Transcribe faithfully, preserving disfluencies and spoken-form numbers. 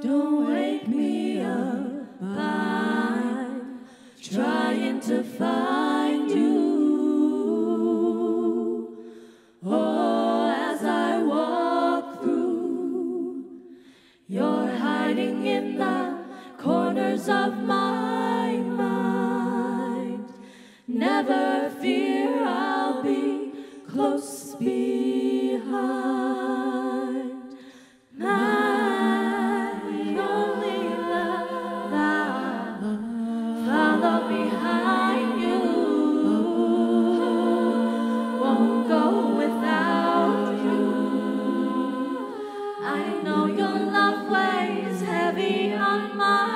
Don't wake me up, I'm trying to find you. Oh, as I walk through, you're hiding in the corners of my mind. Never fear, I'll be close behind. Your love weighs heavy on my